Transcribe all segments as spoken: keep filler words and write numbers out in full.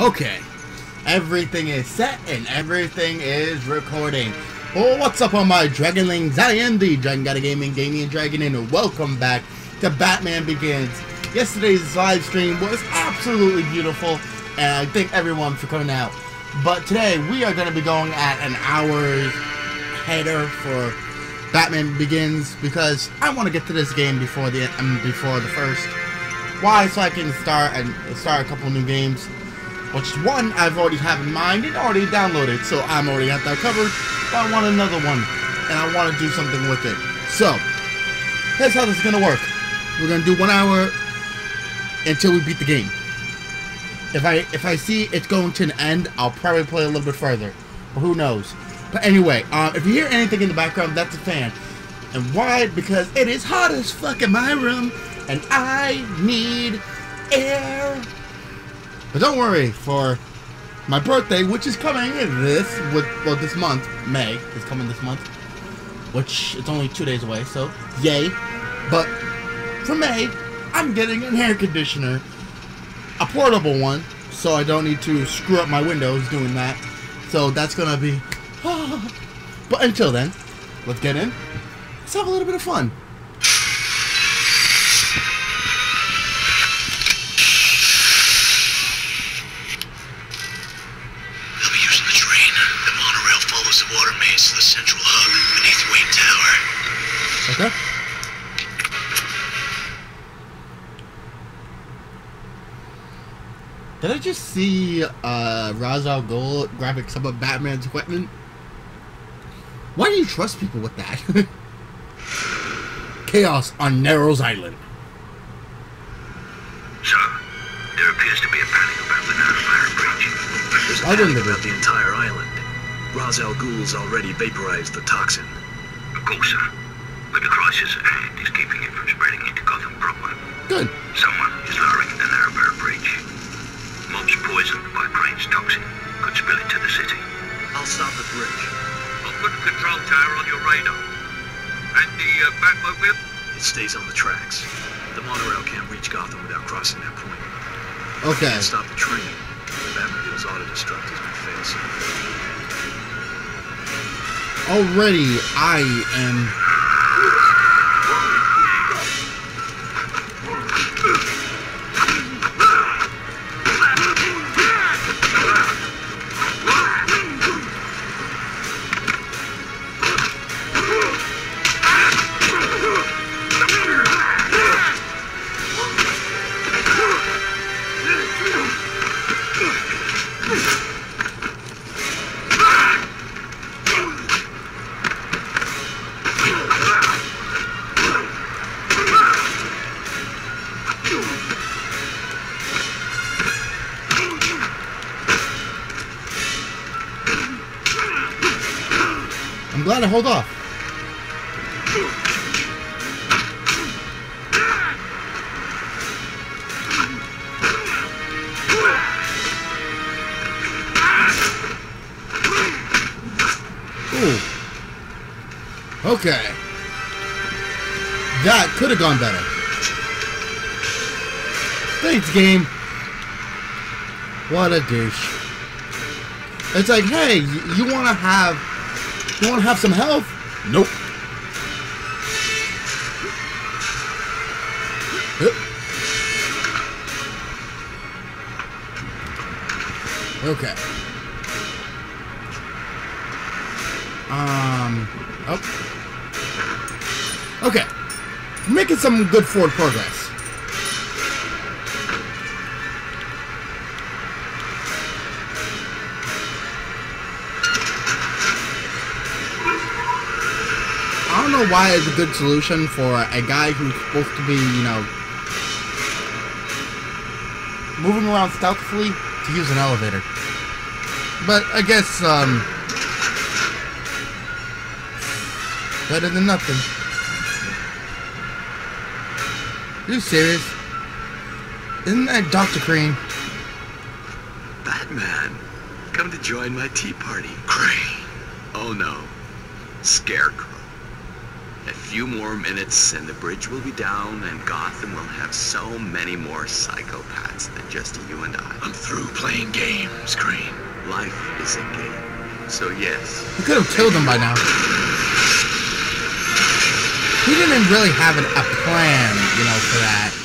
Okay, everything is set and everything is recording. Well, what's up all my Dragonlings? I am the Dragon God of Gaming, Damien Dragon, and welcome back to Batman Begins. Yesterday's live stream was absolutely beautiful, and I thank everyone for coming out. But today, we are going to be going at an hour's header for Batman Begins, because I want to get to this game before the um, before the first. Why? So I can start and start a couple new games. Which one I've already have in mind and already downloaded, so I'm already got that covered. But I want another one, and I want to do something with it. So here's how this is gonna work. We're gonna do one hour until we beat the game. If I if I see it's going to an end, I'll probably play a little bit further, but who knows? But anyway, uh, if you hear anything in the background, that's a fan. And why? Because it is hot as fuck in my room, and I need air. But don't worry, for my birthday, which is coming this, well, this month, May is coming this month, which it's only two days away, so yay. But for May, I'm getting an air conditioner, a portable one, so I don't need to screw up my windows doing that. So that's gonna be... But until then, let's get in. Let's have a little bit of fun. I'll be using the train. The monorail follows the water mains to the central hub beneath the Wayne Tower. Okay. Did I just see uh, Ra's al Ghul grabbing some of Batman's equipment? Why do you trust people with that? Chaos on Narrows Island. Sir, there appears to be a panic about the Narrows breach. There's a panic about the entire island. Ra's al Ghul's already vaporized the toxin. Of course, sir. But the crisis at hand is keeping it from spreading into Gotham proper. Good. Someone is lowering the Narrows breach. Mobs poisoned by Crane's toxin could spill into the city. I'll stop the bridge. Put the control tower on your radar. And the uh, Batmobile? It stays on the tracks. The monorail can't reach Gotham without crossing that point. Okay. Can't stop the train. The Batmobile's auto-destruct has been failed. Already, I am... Gotta hold off. Ooh. Okay. That could have gone better. Thanks, game. What a douche. It's like, hey, you want to have You want to have some health? Nope. Okay. Um. Oh. Okay. We're making some good forward progress. Why is a good solution for a guy who's supposed to be, you know, moving around stealthily to use an elevator. But I guess, um, better than nothing. Are you serious? Isn't that Doctor Crane? Batman, come to join my tea party. Crane. Oh no. Scarecrow. A few more minutes and the bridge will be down and Gotham will have so many more psychopaths than just you and I. I'm through playing games, Crane. Life is a game, so yes. You could have killed him by now. He didn't really have an, a plan, you know, for that.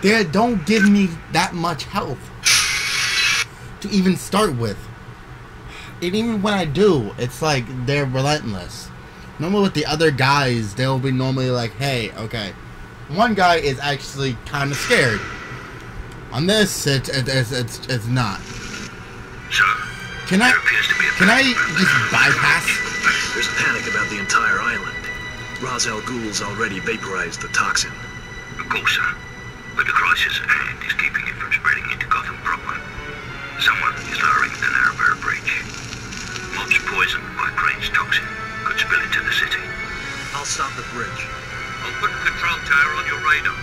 They don't give me that much health to even start with. And even when I do, it's like they're relentless. Normally with the other guys, they'll be normally like, hey, okay. One guy is actually kind of scared. On this, it's, it's, it's, it's not. Can I, can I just bypass? There's panic about the entire island. Ra's al Ghul's already vaporized the toxin. Of course, sir. But the crisis at hand is keeping it from spreading into Gotham proper. Someone is lowering the Narrows bridge. Mobs poisoned by Crane's toxin could spill into the city. I'll stop the bridge. Open control tower on your radar.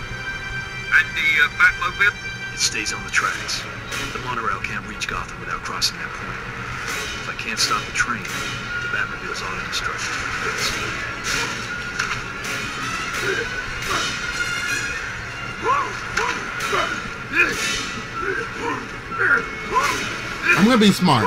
And the uh, Batmobile? It stays on the tracks. The monorail can't reach Gotham without crossing that point. If I can't stop the train, the Batmobile's auto-destructed. I'm gonna be smart.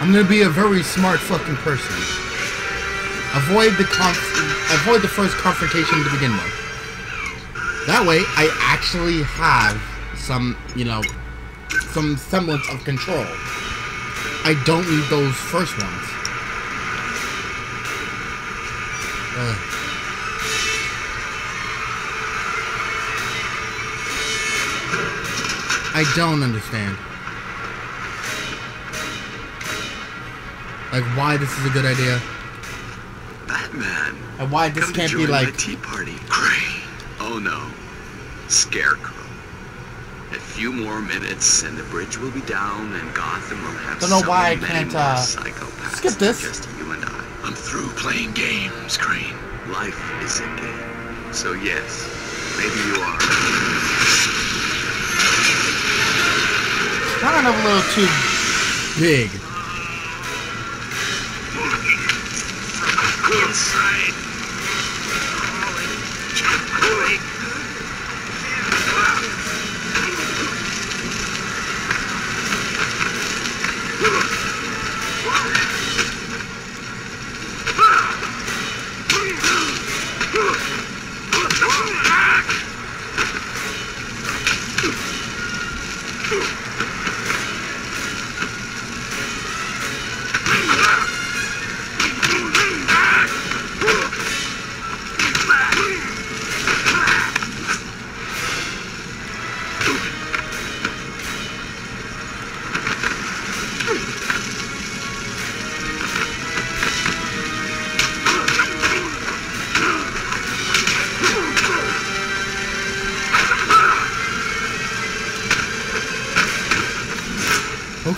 I'm gonna be a very smart fucking person. Avoid the conf avoid the first confrontation to begin with. That way, I actually have some, you know, some semblance of control. I don't need those first ones. Uh. I don't understand. Like why this is a good idea. Batman. And why this can't be like tea party. Gray. Oh no. Scarecrow. A few more minutes and the bridge will be down and Gotham will have don't know so why I can't, uh, skip this. Just you and I. I'm through playing games, Crane. Life is a game. So yes, maybe you are. Kind of a little too big.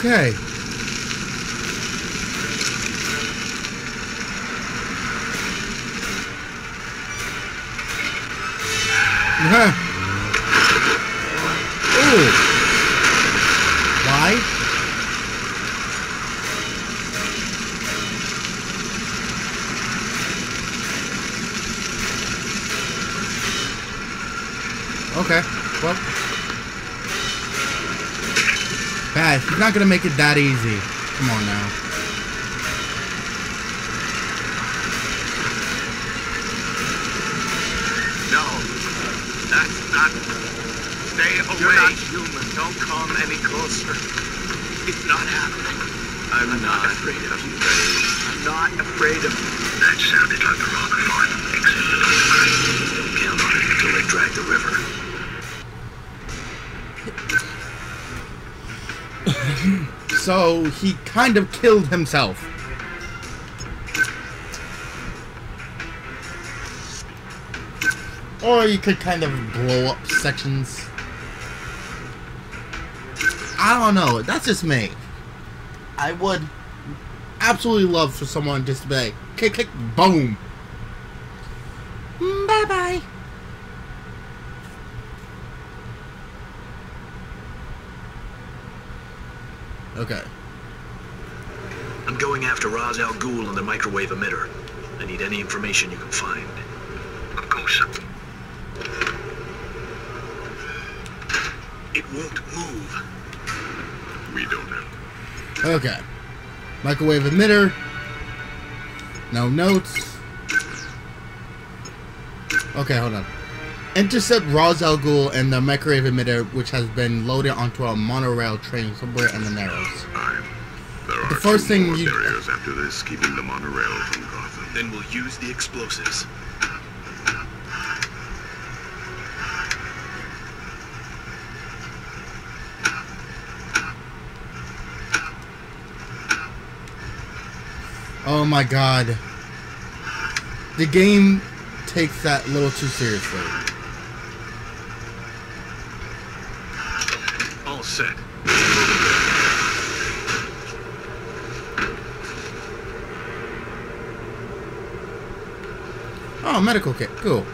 Okay. Yeah. Ooh. Why? Okay. Well. Bad. He's not gonna make it that easy. Come on now. No, that's not. Stay away. You're not human. Don't come any closer. It's not happening. I'm, I'm not, not afraid of you. I'm not afraid of you. That sounded like a rock fight. Exit the doorway. Don't count on it until they drag the river. So he kind of killed himself. Or you could kind of blow up sections. I don't know. That's just me. I would absolutely love for someone just to be like, kick, kick, boom. Bye-bye. Okay. I'm going after Ra's al Ghul and the microwave emitter. I need any information you can find. Of course. It won't move. We don't know. Okay. Microwave emitter. No notes. Okay, hold on. Intercept Ra's al Ghul and the microwave emitter, which has been loaded onto a monorail train somewhere in the Narrows. Right. There are the first two thing more you barriers after this, keeping the monorail from Gotham. Then we'll use the explosives. Oh my god. The game takes that a little too seriously. All set. Oh, medical kit. Cool.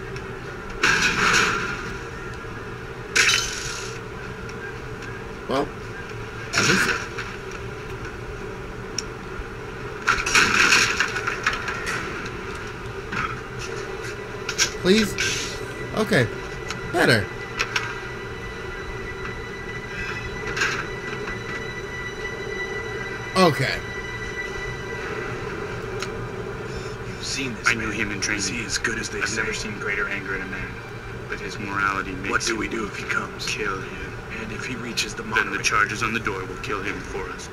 Well, at least... Please? Okay. Better. Okay. You've seen this. I knew him in training. He as good as they I've say. Never seen greater anger in a man. But his morality makes What do we do if he comes? Kill him. And if he reaches the monorail, then the charges on the door will kill him for us.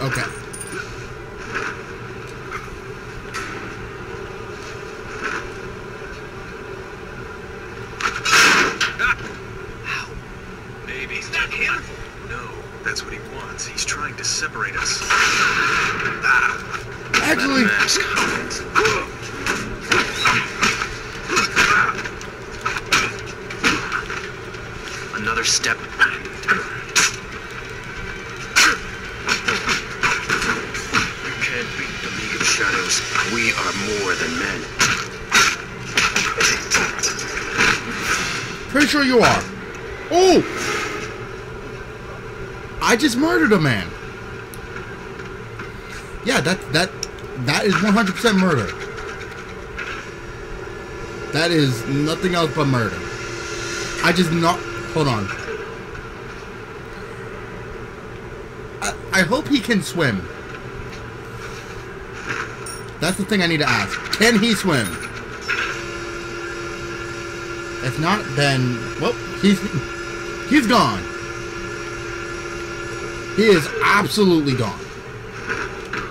Okay. Ow. Maybe he's not careful. No, that's what he wants. He's trying to separate us. Actually, another step. We are more than men. Pretty sure you are. Oh! I just murdered a man. Yeah, that that that is one hundred percent murder. That is nothing else but murder. I just not. Hold on. I I hope he can swim. That's the thing I need to ask. Can he swim? If not, then... Well, he's... He's gone. He is absolutely gone.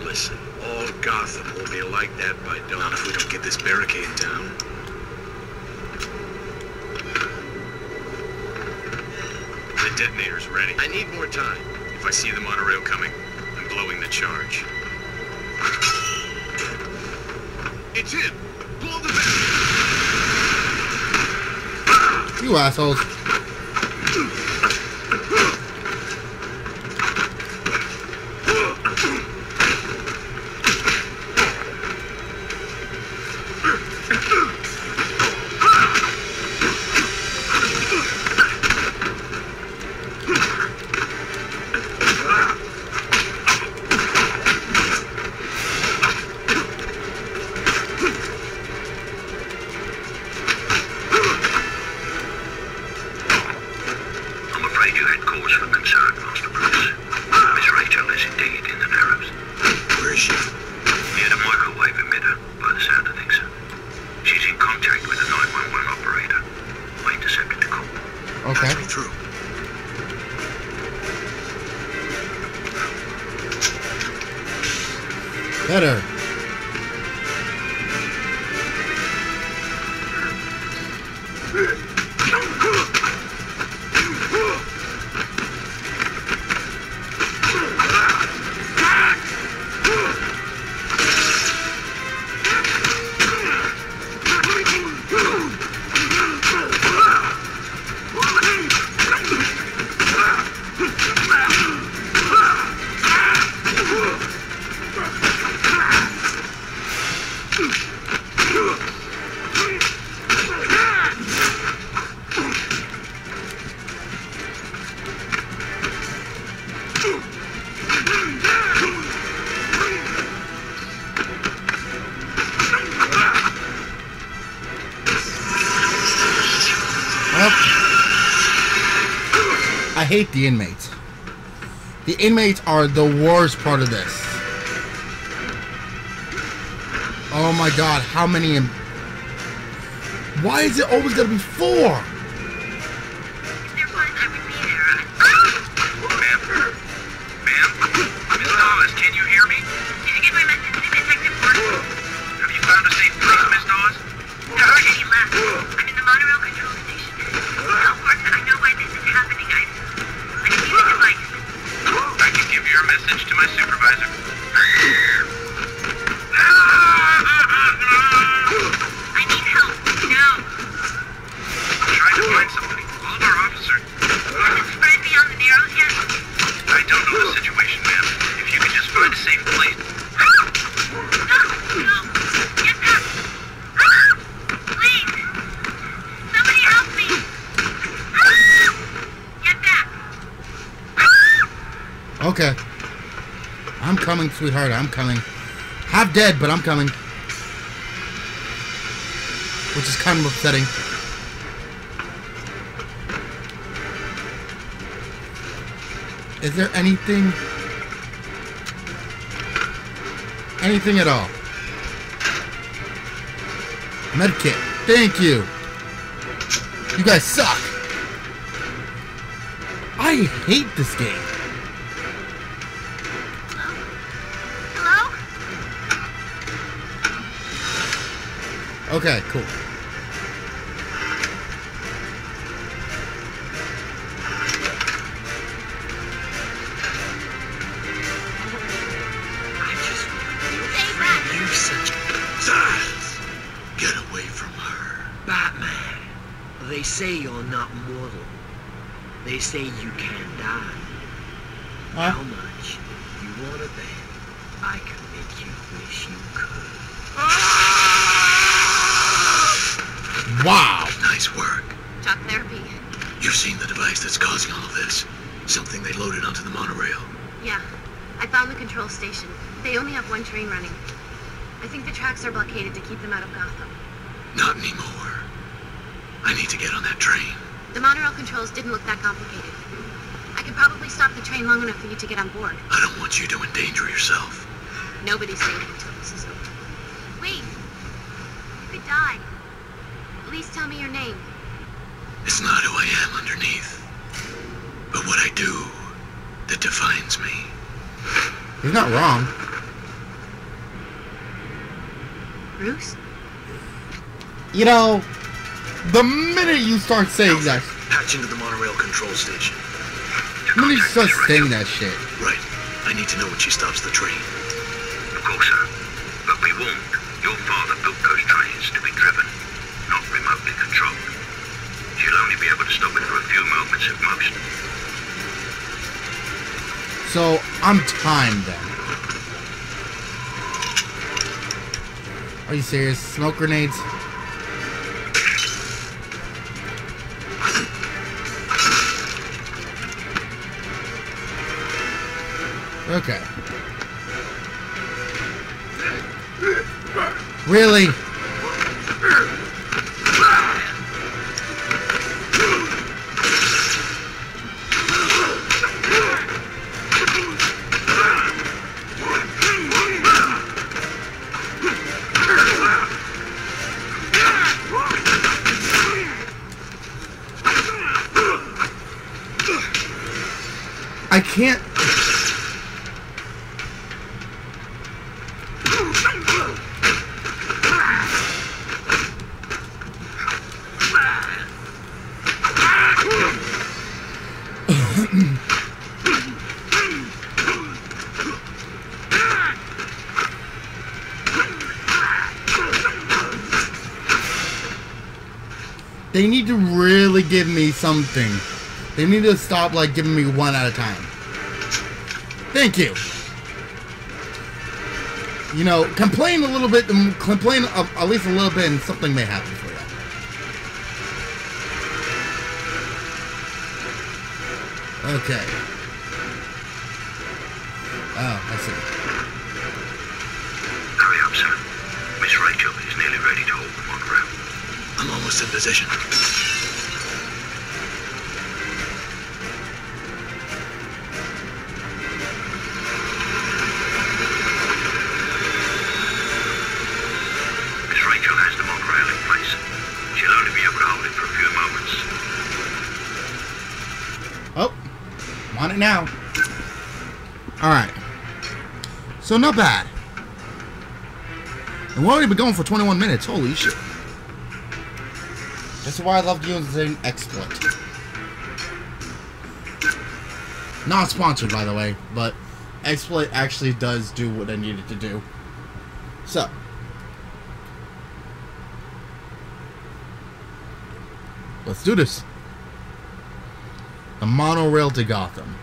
Listen, all Gotham will be like that by dawn. Not if we don't get this barricade down. The detonator's ready. I need more time. If I see the monorail coming, I'm blowing the charge. It's him! Blow the back! You assholes. Better. I hate the inmates. The inmates are the worst part of this. Oh my god, how many... Im- Why is it always gonna be four? Okay. I'm coming, sweetheart. I'm coming. Half dead, but I'm coming. Which is kind of upsetting. Is there anything... Anything at all? Medkit. Thank you. You guys suck. I hate this game. Okay, cool. Get away from her. Batman. They say you're not mortal. They say you can die. Huh? How much you want to bet? I can make you wish you could. Wow. Nice work. Talk therapy. You've seen the device that's causing all of this. Something they loaded onto the monorail. Yeah. I found the control station. They only have one train running. I think the tracks are blockaded to keep them out of Gotham. Not anymore. I need to get on that train. The monorail controls didn't look that complicated. I could probably stop the train long enough for you to get on board. I don't want you to endanger yourself. Nobody's safe until this is over. Wait. You could die. Please tell me your name. It's not who I am underneath, but what I do that defines me. You're not wrong. Bruce? You know, the minute you start saying that... Patch into the monorail control station. The minute you start saying that shit. Right. I need to know when she stops the train. Of course, sir. But we won't. Your father built those trains to be driven. Not remotely controlled. She'll only be able to stop it for a few moments at most. So, I'm timed then. Are you serious? Smoke grenades? Okay. Really? I can't. They need to really give me something. They need to stop, like, giving me one at a time. Thank you. You know, complain a little bit, complain of, at least a little bit, and something may happen for you. Okay. Oh, I see. Hurry up, sir. Miss Rachel is nearly ready to hold the monorail. I'm almost in position. Oh, want it now. Alright. So, not bad. And we've already been going for twenty-one minutes. Holy shit. This is why I love using exploit. Not sponsored, by the way, but exploit actually does do what I need it to do. So. Let's do this. The monorail to Gotham.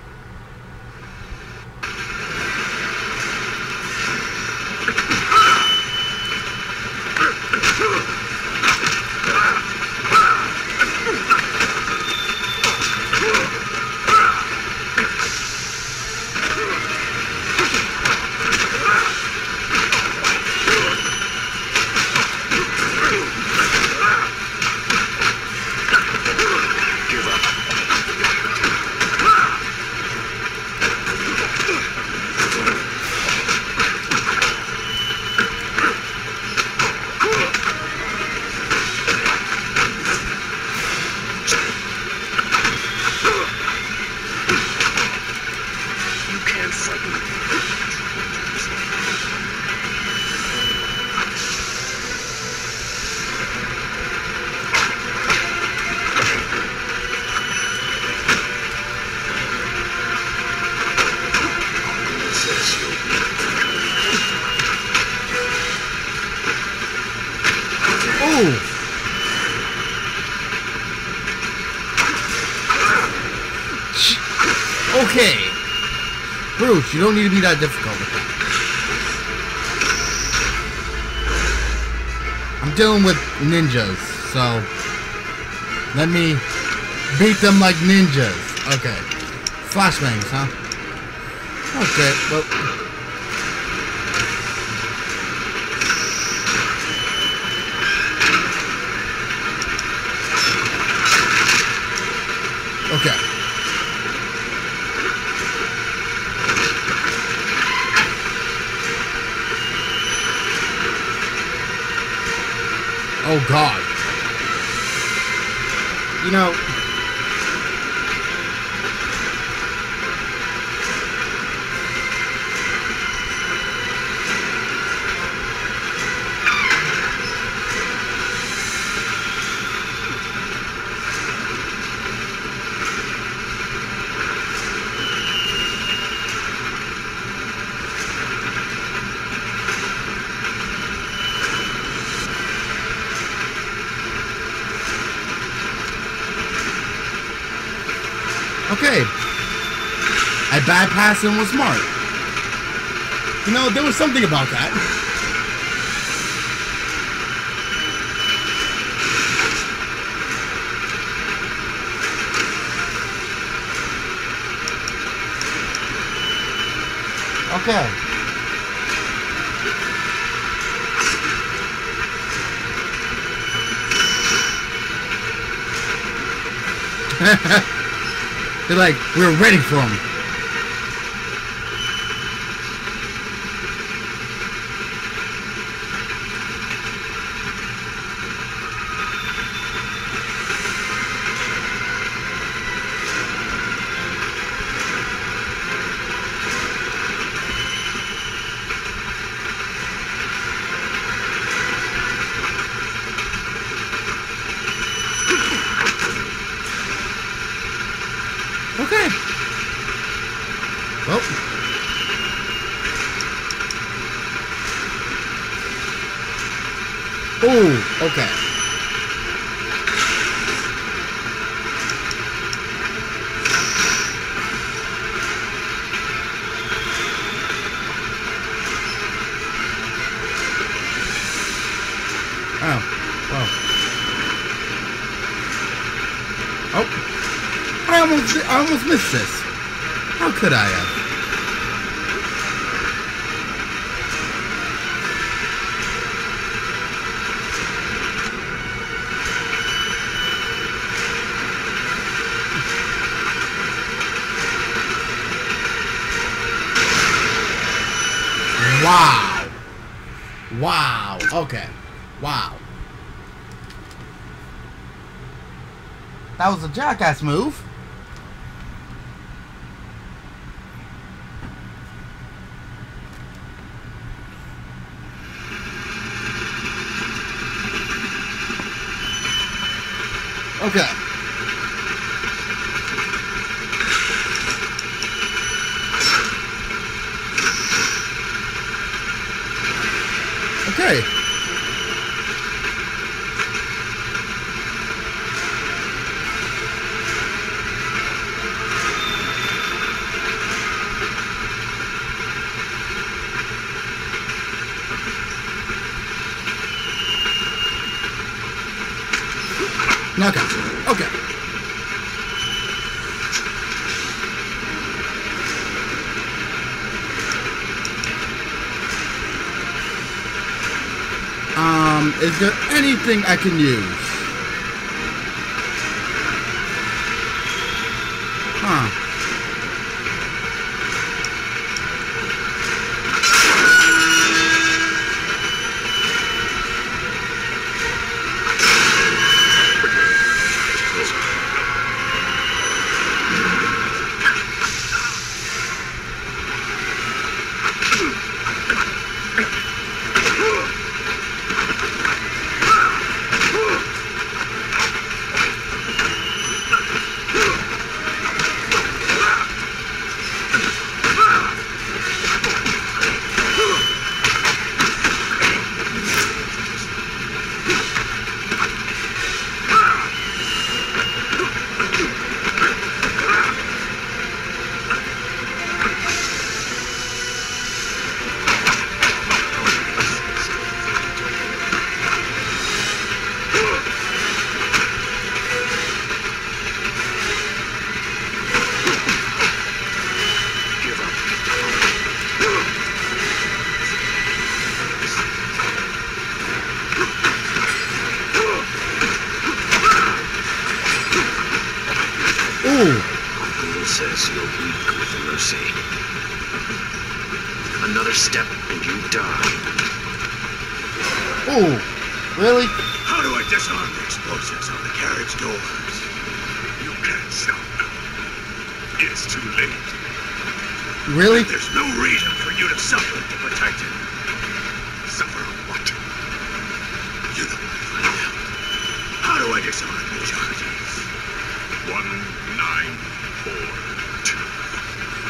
You don't need to be that difficult with that. I'm dealing with ninjas, so let me beat them like ninjas. Okay. Flashbangs, huh? Okay, well. Okay. Oh, God. You know... Okay, I bypassed and was smart. You know, there was something about that. Okay. Haha. They're like, we were ready for him. Okay. Oh. Oh. Oh. I almost, I almost missed this. How could I have? Wow. Wow. Okay. Wow. That was a jackass move. Okay. Okay. Okay. Okay. Um, is there anything I can use? Huh.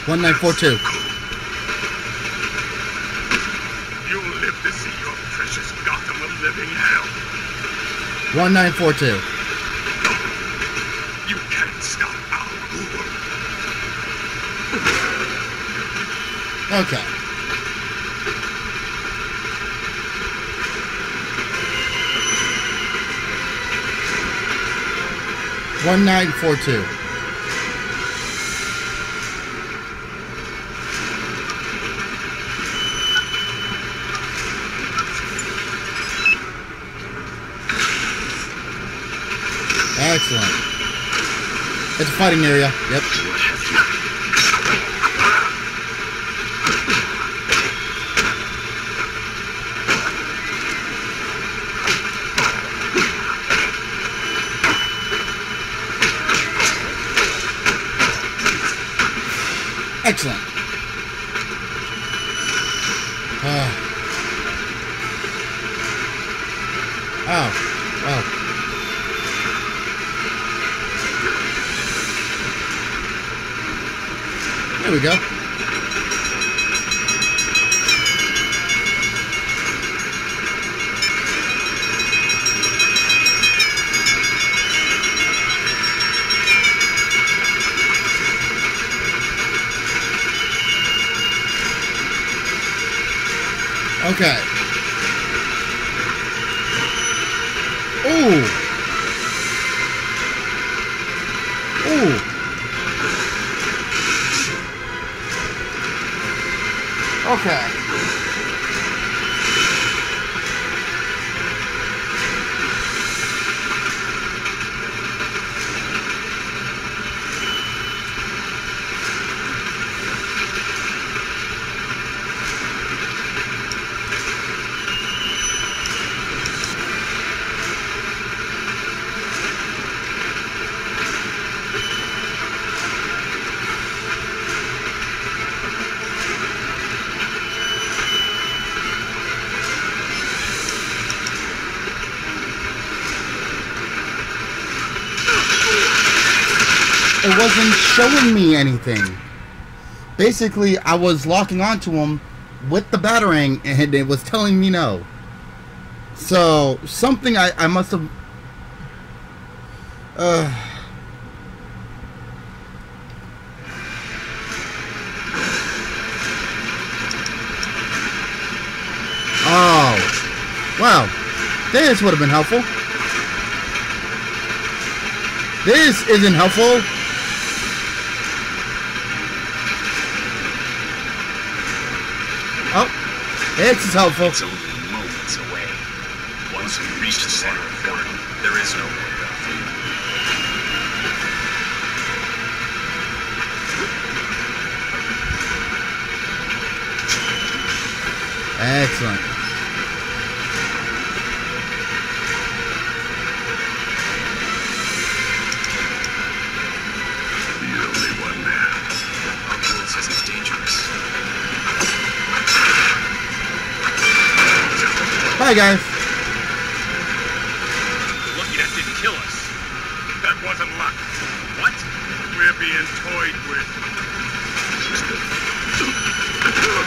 one nine four two. You'll live to see your precious Gotham a living hell. one nine four two. You can't stop our Google. Okay. one nine four two. Excellent. It's a fighting area. Yep. Excellent. Uh. Oh. Oh. There we go. Okay. Ooh. Ooh. Okay. it wasn't showing me anything. Basically, I was locking onto him with the Batarang, and it was telling me no. So, something I, I must have... Uh... Oh. Wow. This would have been helpful. This isn't helpful. Oh, this is helpful. It's only moments away. Once we reach the center of Gotham, there is no way back. Excellent. The only one now. Our world says it's dangerous. Hi guys. Lucky that didn't kill us. That wasn't luck. What? We're being toyed with. Ooh.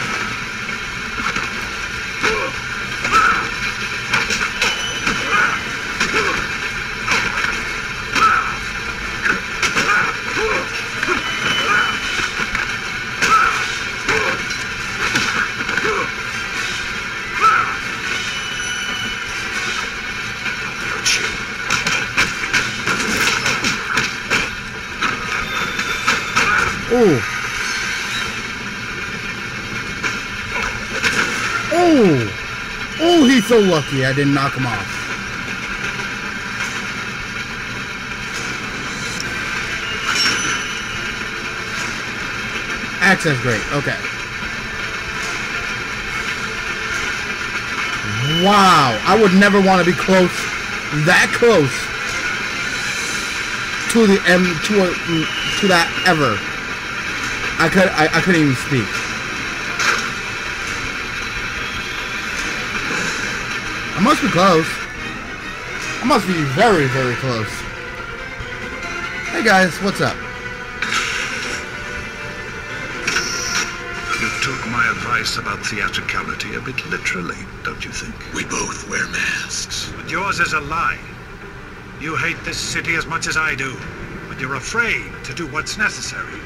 Ooh. Oh, he's so lucky I didn't knock him off. Access great, okay. Wow, I would never want to be close, that close to the M to a, to that ever. I could I, I couldn't even speak. I must be close. I must be very, very close. Hey guys, what's up? You took my advice about theatricality a bit literally, don't you think? We both wear masks. But yours is a lie. You hate this city as much as I do, but you're afraid to do what's necessary.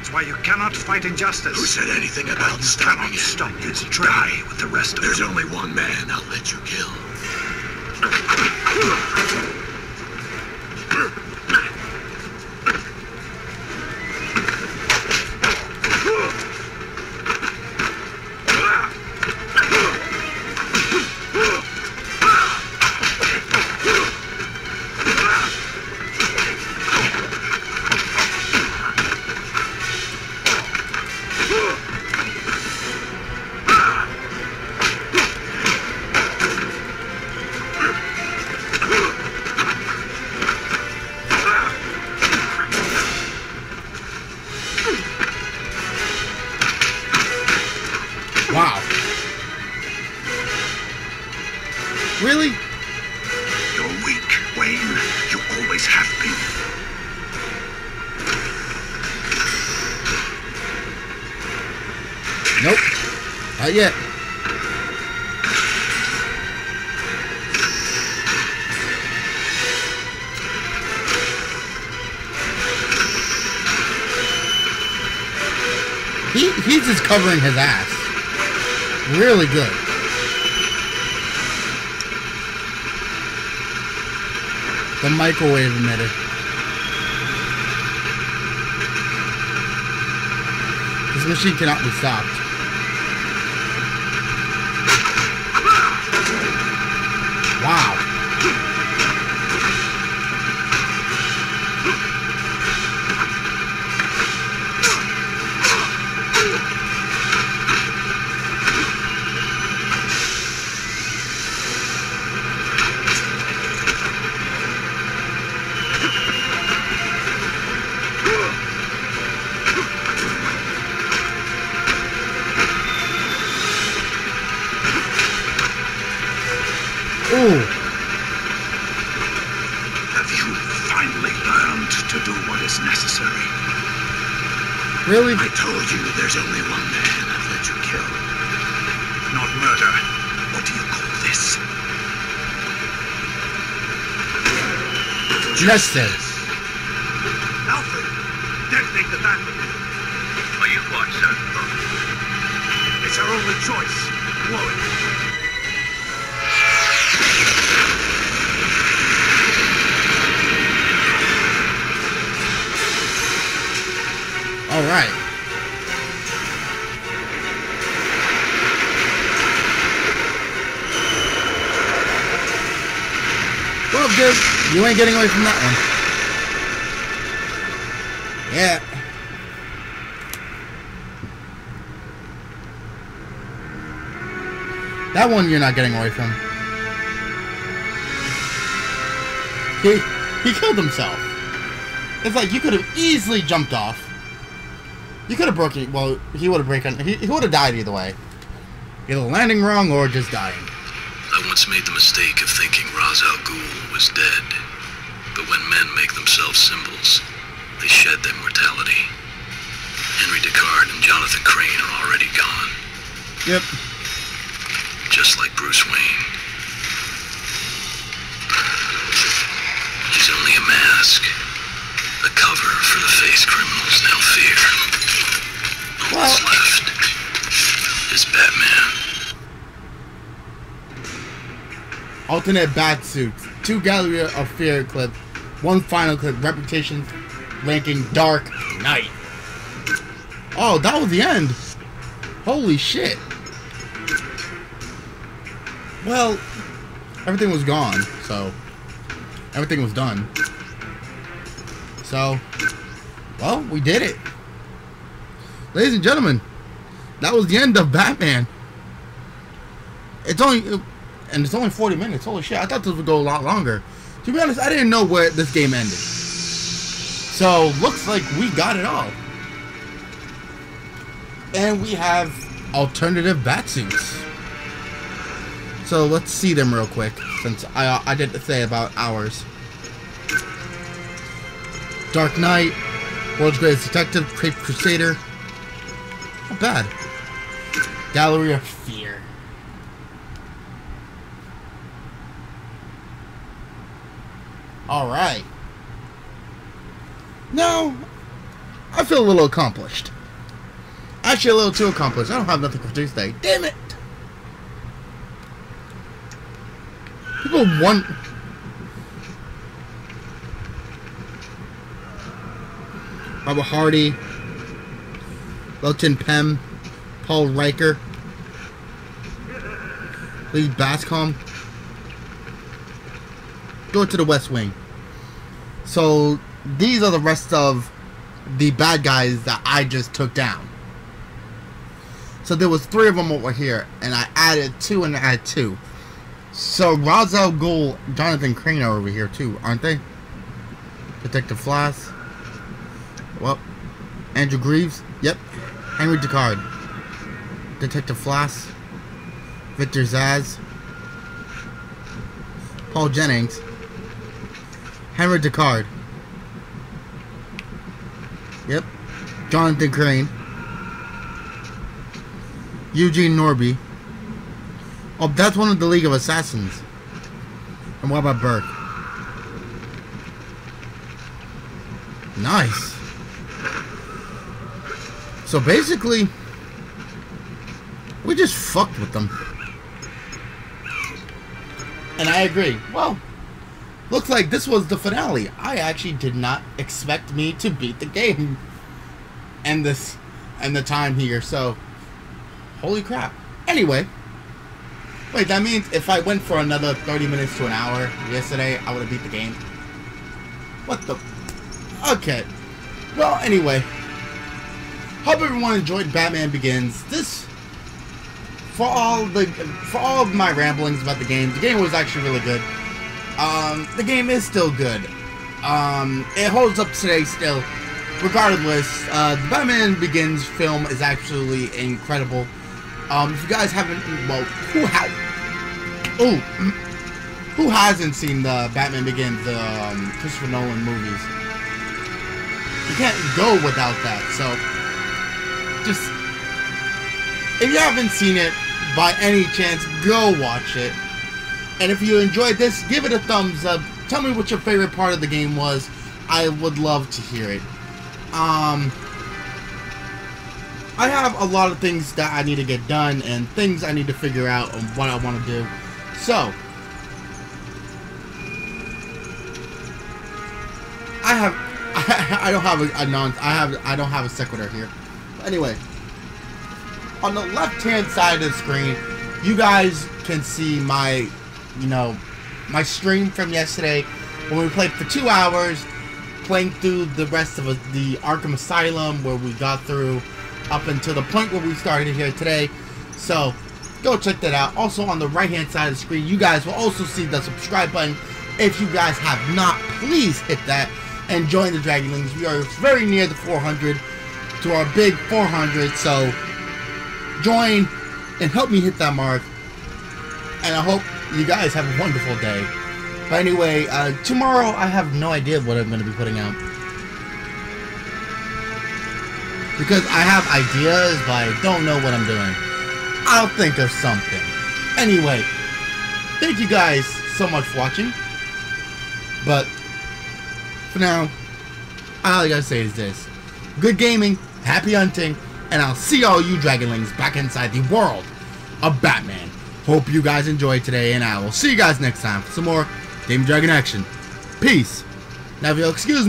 It's why you cannot fight injustice. Who said anything about stopping it? Stop it. It's die with the rest of us. There's only one man I'll let you kill. Yet. He, he's just covering his ass. Really good. The microwave emitter. This machine cannot be stopped. Wow. Really? I told you there's only one man I've let you kill. Not murder. What do you call this? Justice. Alfred, detonate the Batmobile. Are you quite certain, Bob? It's our only choice. Blow it. All right. Well, dude, you ain't getting away from that one. Yeah. That one you're not getting away from. He, he killed himself. It's like you could have easily jumped off. You could have broken. Well, he would have broken. He, he would have died either way. Either landing wrong or just dying. I once made the mistake of thinking Ra's al Ghul was dead. But when men make themselves symbols, they shed their mortality. Henri Ducard and Jonathan Crane are already gone. Yep. Just like Bruce Wayne. He's only a mask. A cover for the face criminals now fear. What's left is Batman. Alternate bat suits. Two Gallery of Fear clip. One final clip. Reputation ranking Dark Knight. Oh, that was the end. Holy shit. Well, everything was gone, so everything was done. So, well, we did it. Ladies and gentlemen, that was the end of Batman. It's only, and it's only forty minutes. Holy shit, I thought this would go a lot longer. To be honest, I didn't know where this game ended. So, looks like we got it all. And we have alternative batsuits. So, let's see them real quick, since I, I did say about ours. Dark Knight, World's Greatest Detective, Caped Crusader. Not bad. Gallery of Fear. Alright. Now, I feel a little accomplished. Actually, a little too accomplished. I don't have nothing for Tuesday. Damn it! People want... Robert Hardy... Lelton Pem, Paul Riker, Lee Bascom. Go to the West Wing. So these are the rest of the bad guys that I just took down. So there was three of them over here, and I added two and I added two. So Ra's al Ghul, Jonathan Crane are over here too, aren't they? Detective Flass. Well, Andrew Greaves. Yep. Henri Ducard, Detective Flass, Victor Zsasz, Paul Jennings, Henri Ducard, yep, Jonathan Crane, Eugene Norby. Oh, that's one of the League of Assassins. And what about Burke? Nice. So basically, we just fucked with them. And I agree. Well, looks like this was the finale. I actually did not expect me to beat the game. And this, and the time here, so. Holy crap. Anyway. Wait, that means if I went for another thirty minutes to an hour yesterday, I would have beat the game. What the? Okay. Well, anyway. Hope everyone enjoyed Batman Begins. This, for all the, for all of my ramblings about the game, the game was actually really good. Um, the game is still good. Um, it holds up today still. Regardless, uh, the Batman Begins film is actually incredible. Um, if you guys haven't, well, who has, oh, who hasn't seen the Batman Begins, the um, Christopher Nolan movies? You can't go without that. So. just, if you haven't seen it by any chance, go watch it. And if you enjoyed this, give it a thumbs up. Tell me what your favorite part of the game was. I would love to hear it. Um, I have a lot of things that I need to get done and things I need to figure out on what I want to do. So, I have, I, I don't have a, a non, I have, I don't have a sequitur here. But anyway, on the left-hand side of the screen, you guys can see my, you know, my stream from yesterday when we played for two hours, playing through the rest of the Arkham Asylum, where we got through up until the point where we started here today. So, go check that out. Also, on the right-hand side of the screen, you guys will also see the subscribe button. If you guys have not, please hit that. And join the Dragonlings. We are very near the four hundred, to our big four hundred, so join and help me hit that mark. And I hope you guys have a wonderful day. But anyway, uh, tomorrow I have no idea what I'm going to be putting out, because I have ideas, but I don't know what I'm doing. I'll think of something. Anyway, thank you guys so much for watching. But for now, all I gotta say is this. Good gaming, happy hunting, and I'll see all you Dragonlings back inside the world of Batman. Hope you guys enjoyed today, and I will see you guys next time for some more Game Dragon action. Peace. Now if you'll excuse me.